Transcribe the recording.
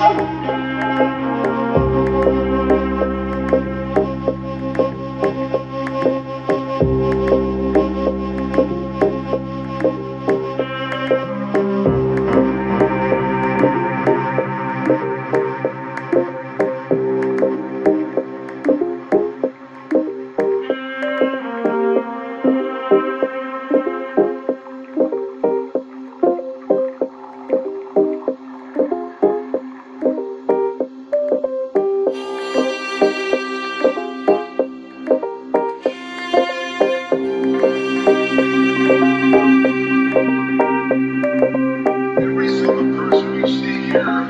Every single person you see here